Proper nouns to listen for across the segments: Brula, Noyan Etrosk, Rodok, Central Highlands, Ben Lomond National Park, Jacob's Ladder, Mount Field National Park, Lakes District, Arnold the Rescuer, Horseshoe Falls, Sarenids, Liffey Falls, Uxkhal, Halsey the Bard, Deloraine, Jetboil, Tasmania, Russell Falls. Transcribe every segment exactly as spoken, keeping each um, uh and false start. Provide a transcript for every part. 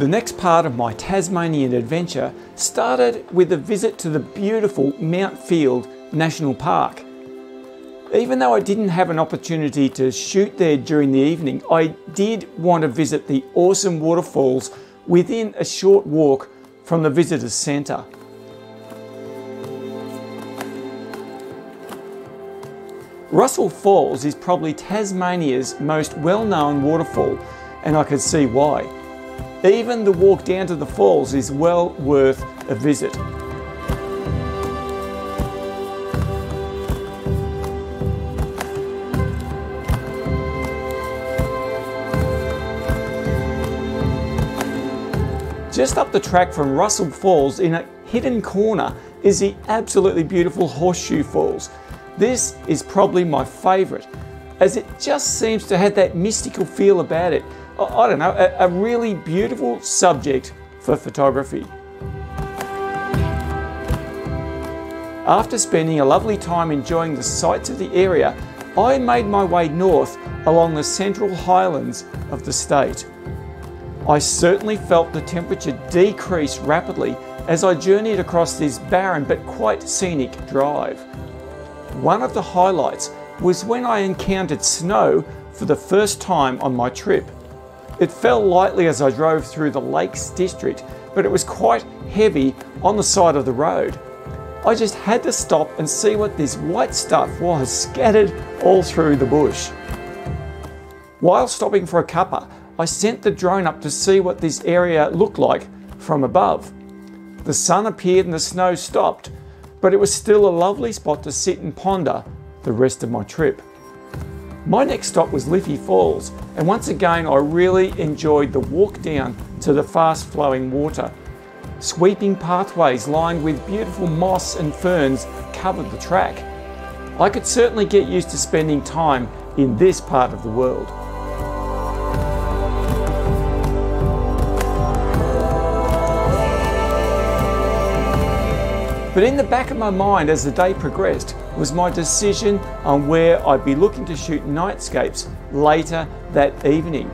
The next part of my Tasmanian adventure started with a visit to the beautiful Mount Field National Park. Even though I didn't have an opportunity to shoot there during the evening, I did want to visit the awesome waterfalls within a short walk from the visitors centre. Russell Falls is probably Tasmania's most well-known waterfall, and I could see why. Even the walk down to the falls is well worth a visit. Just up the track from Russell Falls in a hidden corner is the absolutely beautiful Horseshoe Falls. This is probably my favourite, as it just seems to have that mystical feel about it. I don't know, a, a really beautiful subject for photography. After spending a lovely time enjoying the sights of the area, I made my way north along the Central Highlands of the state. I certainly felt the temperature decrease rapidly as I journeyed across this barren but quite scenic drive. One of the highlights was when I encountered snow for the first time on my trip. It fell lightly as I drove through the Lakes District, but it was quite heavy on the side of the road. I just had to stop and see what this white stuff was scattered all through the bush. While stopping for a cuppa, I sent the drone up to see what this area looked like from above. The sun appeared and the snow stopped, but it was still a lovely spot to sit and ponder the rest of my trip. My next stop was Liffey Falls, and once again I really enjoyed the walk down to the fast-flowing water. Sweeping pathways lined with beautiful moss and ferns covered the track. I could certainly get used to spending time in this part of the world. But in the back of my mind as the day progressed was my decision on where I'd be looking to shoot nightscapes later that evening.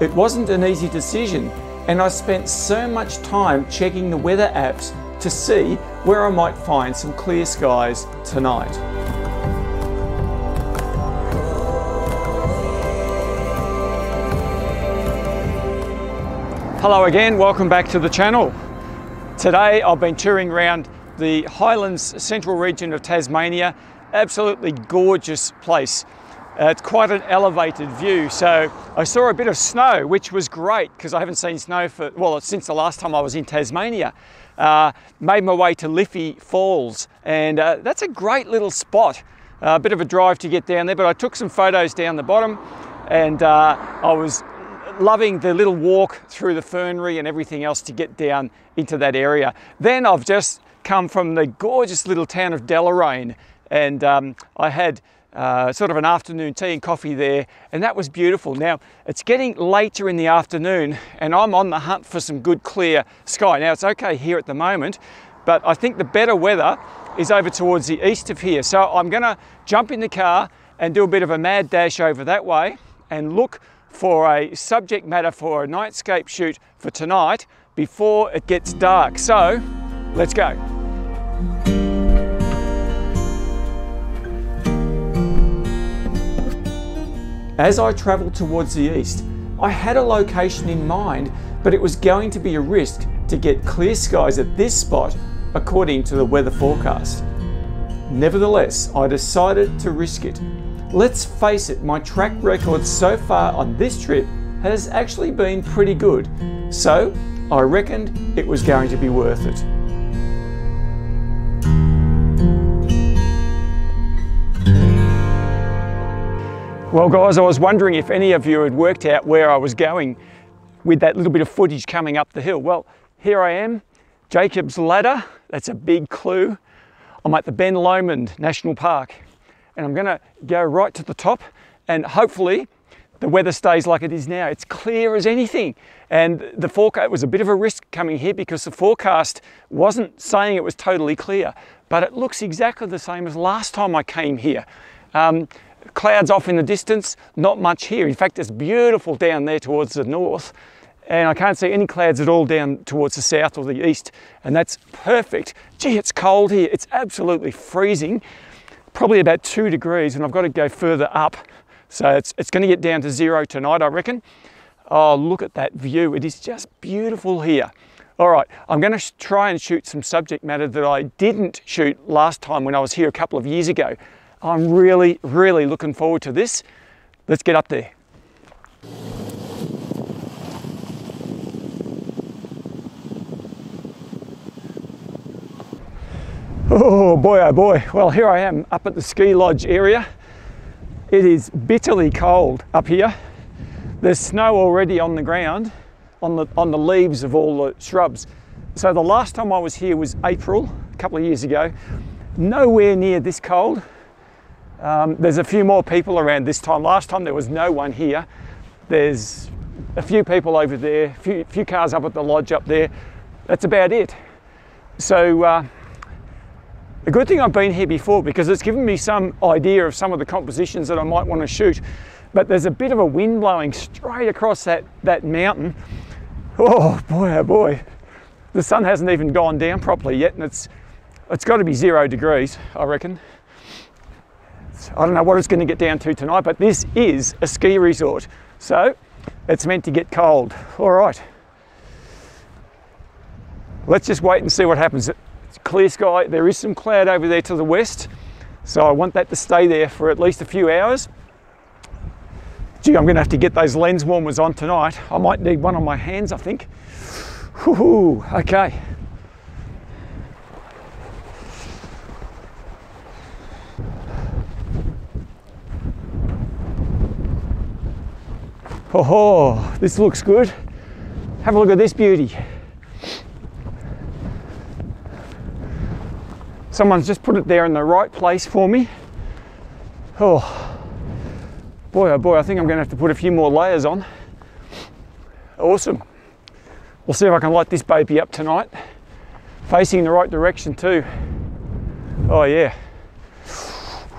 It wasn't an easy decision, and I spent so much time checking the weather apps to see where I might find some clear skies tonight. Hello again, welcome back to the channel. Today I've been touring around the Highlands Central region of Tasmania, absolutely gorgeous place. Uh, it's quite an elevated view, so I saw a bit of snow, which was great because I haven't seen snow for, well, since the last time I was in Tasmania. Uh, made my way to Liffey Falls, and uh, that's a great little spot. Uh, a bit of a drive to get down there, but I took some photos down the bottom, and uh, I was loving the little walk through the fernery and everything else to get down into that area. Then I've just come from the gorgeous little town of Deloraine, and um, I had uh, sort of an afternoon tea and coffee there, and that was beautiful. Now it's getting later in the afternoon and I'm on the hunt for some good clear sky. Now it's okay here at the moment, but I think the better weather is over towards the east of here, so I'm gonna jump in the car and do a bit of a mad dash over that way and look for a subject matter for a nightscape shoot for tonight before it gets dark. So let's go. As I travelled towards the east, I had a location in mind, but it was going to be a risk to get clear skies at this spot according to the weather forecast. Nevertheless, I decided to risk it. Let's face it, my track record so far on this trip has actually been pretty good, so I reckoned it was going to be worth it. Well guys, I was wondering if any of you had worked out where I was going with that little bit of footage coming up the hill. Well, here I am, Jacob's Ladder. That's a big clue. I'm at the Ben Lomond National Park, and I'm gonna go right to the top, and hopefully the weather stays like it is now. It's clear as anything. And the forecast, it was a bit of a risk coming here because the forecast wasn't saying it was totally clear, but it looks exactly the same as last time I came here. Um, Clouds off in the distance, not much here. In fact, it's beautiful down there towards the north, and I can't see any clouds at all down towards the south or the east, and that's perfect. Gee, it's cold here. It's absolutely freezing, probably about two degrees, and I've got to go further up. So it's, it's going to get down to zero tonight, I reckon. Oh, look at that view. It is just beautiful here. All right, I'm going to try and shoot some subject matter that I didn't shoot last time when I was here a couple of years ago. I'm really, really looking forward to this. Let's get up there. Oh boy, oh boy. Well, here I am up at the ski lodge area. It is bitterly cold up here. There's snow already on the ground, on the, on the leaves of all the shrubs. So the last time I was here was April, a couple of years ago. Nowhere near this cold. Um, there's a few more people around this time. Last time there was no one here. There's a few people over there, a few, few cars up at the lodge up there. That's about it. So uh, a good thing I've been here before, because it's given me some idea of some of the compositions that I might want to shoot. But there's a bit of a wind blowing straight across that, that mountain. Oh boy, oh boy. The sun hasn't even gone down properly yet, and it's, it's got to be zero degrees, I reckon. I don't know what it's going to get down to tonight, but this is a ski resort, so it's meant to get cold. All right, let's just wait and see what happens. It's clear sky. There is some cloud over there to the west, so I want that to stay there for at least a few hours. Gee, I'm going to have to get those lens warmers on tonight. I might need one on my hands, I think. Whoo-hoo, okay. Oh, this looks good. Have a look at this beauty. Someone's just put it there in the right place for me. Oh, boy, oh boy, I think I'm going to have to put a few more layers on. Awesome. We'll see if I can light this baby up tonight. Facing the right direction too. Oh yeah.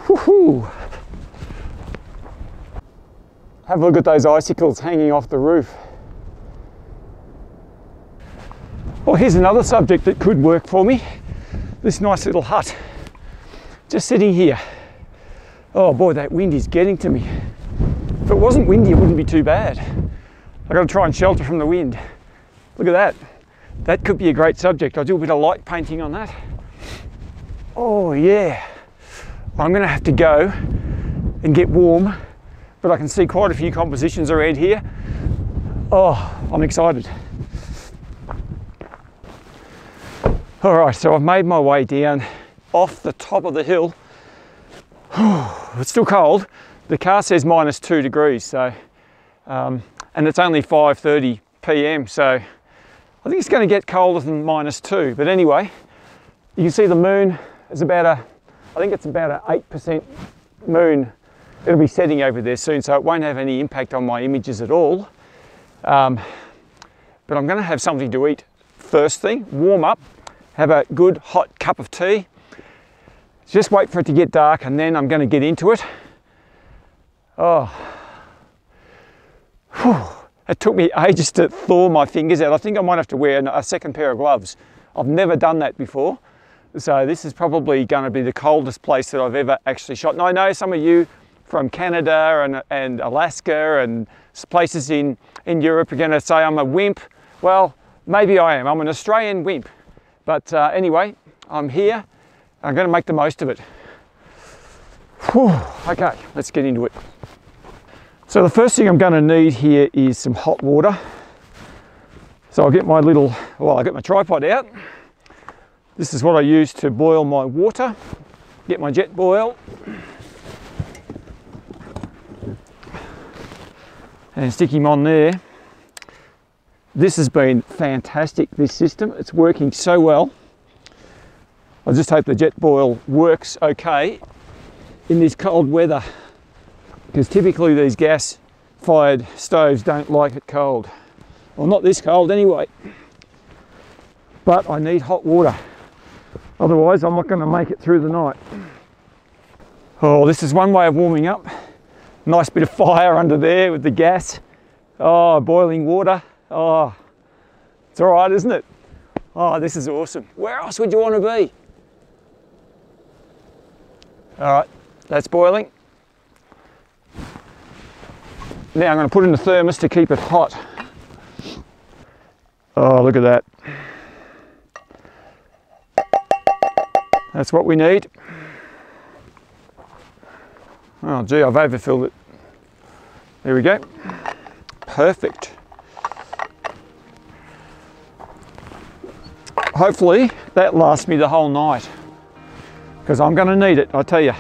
Woohoo! Have a look at those icicles hanging off the roof. Well, here's another subject that could work for me. This nice little hut, just sitting here. Oh boy, that wind is getting to me. If it wasn't windy, it wouldn't be too bad. I've got to try and shelter from the wind. Look at that. That could be a great subject. I'll do a bit of light painting on that. Oh yeah. I'm gonna have to go and get warm, but I can see quite a few compositions around here. Oh, I'm excited. All right, so I've made my way down off the top of the hill. It's still cold. The car says minus two degrees, so, um, and it's only five thirty p m, so I think it's gonna get colder than minus two. But anyway, you can see the moon is about a, I think it's about an eight percent moon. It'll be setting over there soon, so it won't have any impact on my images at all. Um, but I'm gonna have something to eat first thing, warm up, have a good hot cup of tea, just wait for it to get dark, and then I'm gonna get into it. Oh, whew. It took me ages to thaw my fingers out. I think I might have to wear a second pair of gloves. I've never done that before. So this is probably gonna be the coldest place that I've ever actually shot. And I know some of you from Canada and, and Alaska and places in, in Europe are gonna say I'm a wimp. Well, maybe I am, I'm an Australian wimp. But uh, anyway, I'm here, I'm gonna make the most of it. Whew. Okay, let's get into it. So the first thing I'm gonna need here is some hot water. So I'll get my little, well, I'll get my tripod out. This is what I use to boil my water. Get my Jetboil. And stick him on there. This has been fantastic, this system. It's working so well. I just hope the Jetboil works okay in this cold weather, because typically these gas-fired stoves don't like it cold. Well, not this cold anyway. But I need hot water. Otherwise, I'm not going to make it through the night. Oh, this is one way of warming up. Nice bit of fire under there with the gas. Oh, boiling water. Oh, it's all right, isn't it? Oh, this is awesome. Where else would you want to be? All right, that's boiling. Now I'm going to put in the thermos to keep it hot. Oh, look at that. That's what we need. Oh gee, I've overfilled it. There we go. Perfect. Hopefully that lasts me the whole night, because I'm going to need it, I tell you.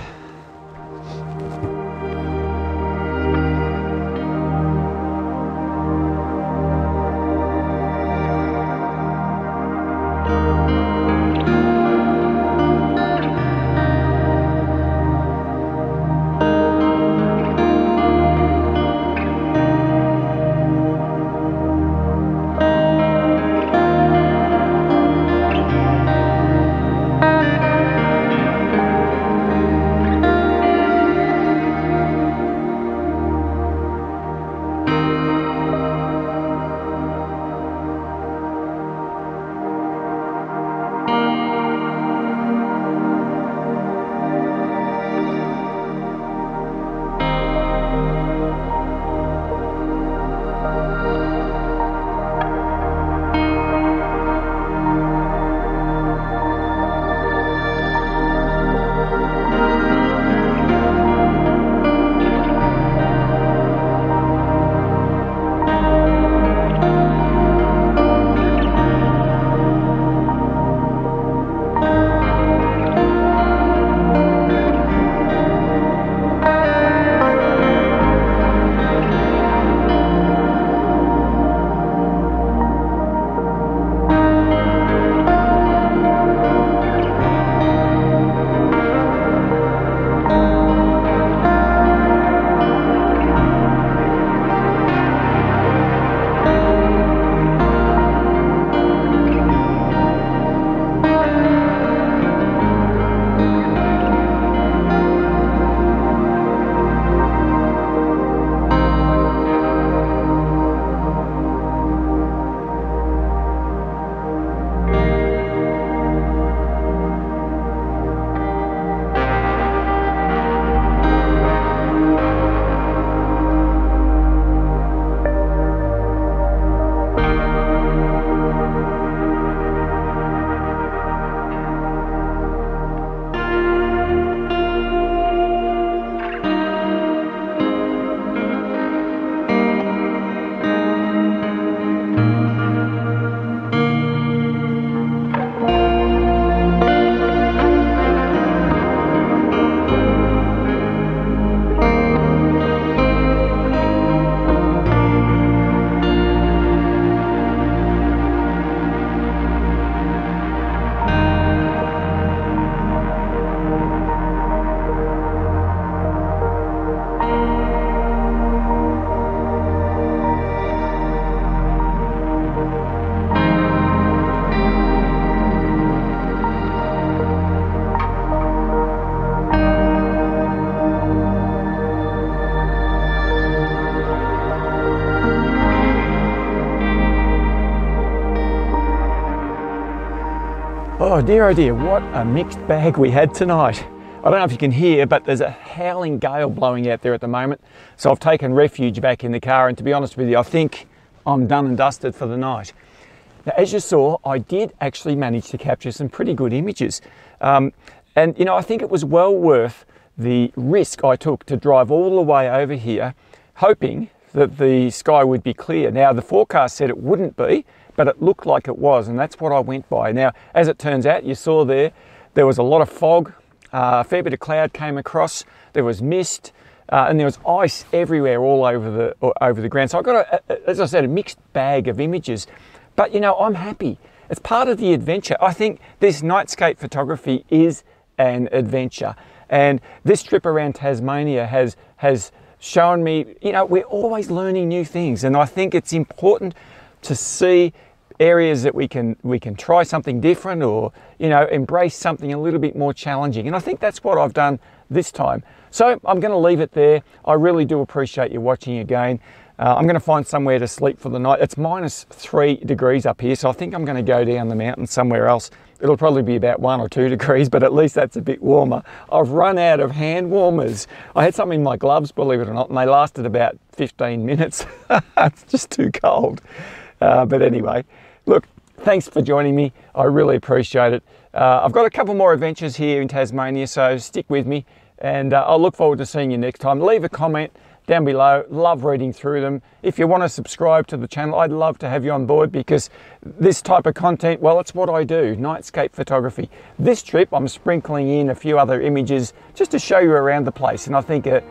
Oh dear, oh dear, what a mixed bag we had tonight. I don't know if you can hear, but there's a howling gale blowing out there at the moment. So I've taken refuge back in the car, and to be honest with you, I think I'm done and dusted for the night. Now, as you saw, I did actually manage to capture some pretty good images. Um, and you know, I think it was well worth the risk I took to drive all the way over here, hoping that the sky would be clear. Now, the forecast said it wouldn't be, but it looked like it was, and that's what I went by. Now, as it turns out, you saw there, there was a lot of fog, uh, a fair bit of cloud came across, there was mist, uh, and there was ice everywhere all over the, all over the ground. So I got, a, as I said, a mixed bag of images, but you know, I'm happy. It's part of the adventure. I think this nightscape photography is an adventure, and this trip around Tasmania has, has shown me, you know, we're always learning new things, and I think it's important to see areas that we can we can try something different, or you know, embrace something a little bit more challenging. And I think that's what I've done this time. So I'm going to leave it there. I really do appreciate you watching again. Uh, I'm going to find somewhere to sleep for the night. It's minus three degrees up here, so I think I'm going to go down the mountain somewhere else. It'll probably be about one or two degrees, but at least that's a bit warmer. I've run out of hand warmers. I had some in my gloves, believe it or not, and they lasted about fifteen minutes. It's just too cold. Uh, but anyway, look, thanks for joining me. I really appreciate it. Uh, I've got a couple more adventures here in Tasmania, so stick with me, and uh, I'll look forward to seeing you next time. Leave a comment down below. Love reading through them. If you want to subscribe to the channel, I'd love to have you on board, because this type of content, well, it's what I do, nightscape photography. This trip, I'm sprinkling in a few other images just to show you around the place, and I think uh,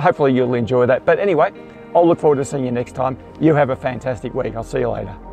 hopefully you'll enjoy that. But anyway, I'll look forward to seeing you next time. You have a fantastic week. I'll see you later.